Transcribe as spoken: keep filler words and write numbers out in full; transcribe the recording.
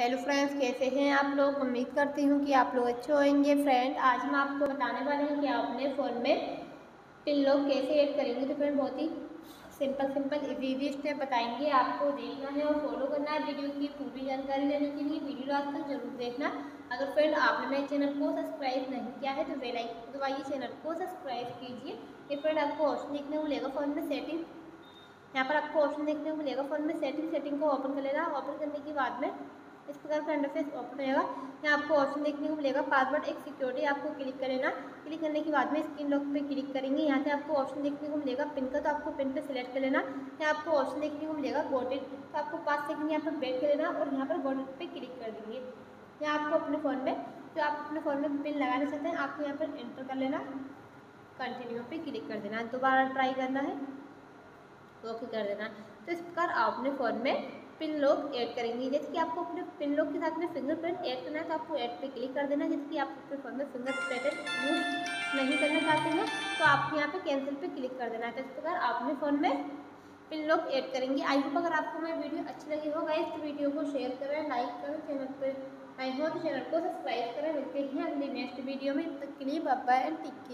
Hello friends, कैसे हैं आप लोग। उम्मीद करती हूँ कि आप लोग अच्छे होंगे। फ्रेंड, आज हम आपको बताने वाले हैं कि आप अपने फ़ोन में पिन लॉक कैसे ऐड करेंगे। तो फ्रेंड, बहुत ही simple simple easy easy step बताएंगे। आपको देखना है और फॉलो करना है। वीडियो की पूरी जानकारी लेने के लिए वीडियो लास्ट तक जरूर देखना। अगर फ्रेंड आपने मेरे चैनल को सब्सक्राइब नहीं किया है तो बेल आइकन दबाइए, चैनल को सब्सक्राइब कीजिए। ये फ्रेंड, आपको ऑप्शन देखने को मिलेगा फ़ोन में सेटिंग। यहाँ पर आपको ऑप्शन देखने को मिलेगा फ़ोन में सेटिंग। सेटिंग को ओपन कर लेना। ओपन करने के बाद में इस प्रकार का इंटरफेस ओपन होगा। यहाँ आपको ऑप्शन देखने को मिलेगा पासवर्ड एक सिक्योरिटी। आपको क्लिक कर लेना। क्लिक करने के बाद में स्क्रीन लॉक पे क्लिक करेंगे। यहाँ से आपको ऑप्शन देखने को मिलेगा पिन का, तो आपको पिन पे सेलेक्ट कर लेना। यहाँ आपको ऑप्शन देखने को मिलेगा गॉट इट, तो आपको पाँच सेकंड यहाँ पर वेट कर लेना और यहाँ पर गॉट इट पे क्लिक कर देंगे। यहाँ आपको अपने फ़ोन में जो आप अपने फ़ोन में पिन लगाना चाहते हैं, आपको यहाँ पर एंटर कर लेना, कंटिन्यू पे क्लिक कर देना, दोबारा ट्राई करना है, ओके कर देना। तो इस प्रकार आप अपने फ़ोन में पिन लॉक ऐड करेंगे। जैसे कि आपको अपने पिन लॉक के साथ में फिंगरप्रिंट ऐड करना है तो आपको ऐड पे क्लिक कर देना। जैसे कि आप अपने फ़ोन में फिंगरप्रिंट यूज नहीं करना चाहते हैं तो आपको यहाँ पे कैंसिल पे क्लिक कर देना है। तो इस प्रकार आप अपने फ़ोन में पिन लॉक ऐड करेंगे। आई होप अगर आपको मेरी वीडियो अच्छी लगी हो गाइस तो वीडियो को शेयर करें, लाइक करें, चैनल पर नए हो तो चैनल को सब्सक्राइब करें। मिलते हैं अगले नेक्स्ट वीडियो में। तब तक के लिए bye bye and take care.